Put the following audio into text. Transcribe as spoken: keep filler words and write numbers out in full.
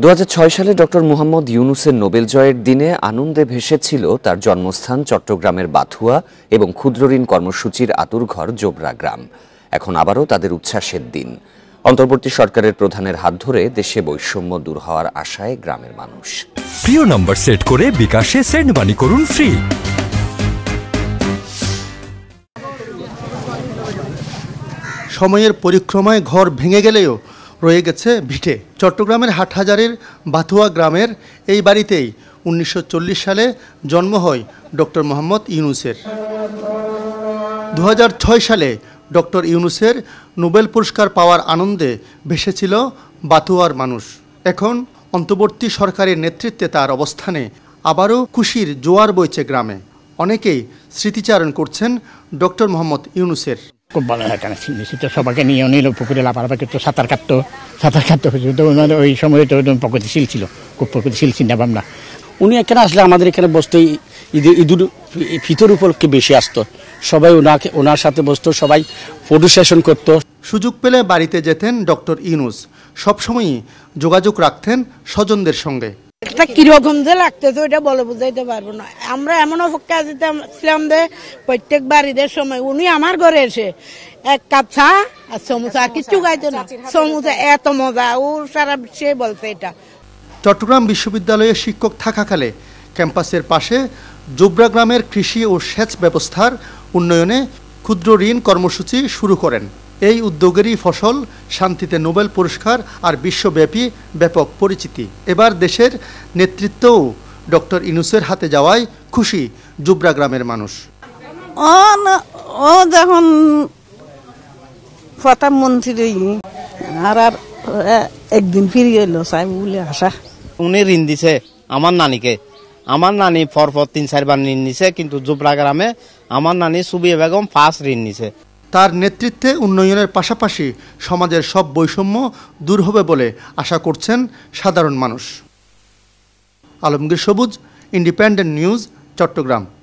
দুই হাজার ছয় সালে ডক্টর মুহাম্মদ ইউনূসের নোবেল জয়ের দিনে আনন্দে ভেসেছিল তার জন্মস্থান চট্টগ্রামের বাথুয়া এবং ক্ষুদ্রঋণ কর্মসূচির আতুরঘর জোবরা গ্রাম। এখন আবারও তাদের উচ্ছ্বাসের দিন। অন্তর্বর্তী সরকারের প্রধানের হাত ধরে দেশে বৈষম্য দূর হওয়ার আশায় গ্রামের মানুষ। প্রিয় নাম্বার সেট করে বিকাশে সেন্ড মানি করুন ফ্রি। সময়ের পরিক্রমায় ঘর ভেঙে গেলেও রয়ে গেছে ভিটে। চট্টগ্রামের হাটহাজারের বাথুয়া গ্রামের এই বাড়িতেই উনিশশো চল্লিশ সালে জন্ম হয় ডক্টর মুহাম্মদ ইউনূসের। দু হাজার ছয় সালে ডক্টর ইউনূসের নোবেল পুরস্কার পাওয়ার আনন্দে ভেসেছিল বাথুয়ার মানুষ। এখন অন্তর্বর্তী সরকারের নেতৃত্বে তার অবস্থানে আবারও খুশির জোয়ার বইছে গ্রামে। অনেকেই স্মৃতিচারণ করছেন ডক্টর মুহাম্মদ ইউনূসের। খুব ভালো একটা ছিল, সবাইকে নিয়ে নিল পুকুরে লাফালাফি করতো, সাঁতার কাটতো সাঁতার কাটতো ওই সময় তো প্রগতিশীল ছিল, খুব প্রগতিশীল চিন্তাভাবনা। উনি এখানে আসলে আমাদের এখানে বসতো, ঈদের ঈদুল ফিতর উপলক্ষে বেশি আসতো, সবাই ওনাকে ওনার সাথে বসতো, সবাই ফটো সেশন করতো। সুযোগ পেলে বাড়িতে যেতেন ডক্টর ইউনূস, সবসময়ই যোগাযোগ রাখতেন স্বজনদের সঙ্গে। একটা কিরকম যে লাগতেছে ওইটা বলে বুঝাইতে পারবো না। আমরা এমন অপেক্ষা ছিলাম যে প্রত্যেক বাড়িতে সময় উনি আমার ঘরে এসে এক কাপ চা আর সমুচা আর কিছু খাইতো না, সমুচা এত মজা ও সারা সে বলছে। এটা চট্টগ্রাম বিশ্ববিদ্যালয়ে শিক্ষক থাকাকালে ক্যাম্পাসের পাশে জোবরা গ্রামের কৃষি ও সেচ ব্যবস্থার উন্নয়নে ক্ষুদ্র ঋণ কর্মসূচি শুরু করেন। এই উদ্যোগেরই ফসল শান্তিতে নোবেল পুরস্কার আর বিশ্বব্যাপী ব্যাপক পরিচিতি। এবার দেশের নেতৃত্বও ডক্টর ইউনূসের হাতে যাওয়ায় খুশি জোবরা গ্রামের মানুষ। ও যখন প্রধানমন্ত্রী আর আর একদিন ফিরে এলো সাহেব বলে আসা। উনি ঋণ দিছে আমার নানিকে, আমার নানি পরপর তিন চারবার ঋণ নিছে, কিন্তু জোবরা গ্রামে আমার নানি সুবিয়া বেগম ফার্স্ট ঋণ নিছে। তার নেতৃত্বে উন্নয়নের পাশাপাশি সমাজের সব বৈষম্য দূর হবে বলে আশা করছেন সাধারণ মানুষ। আলমগীর সবুজ, ইন্ডিপেন্ডেন্ট নিউজ, চট্টগ্রাম।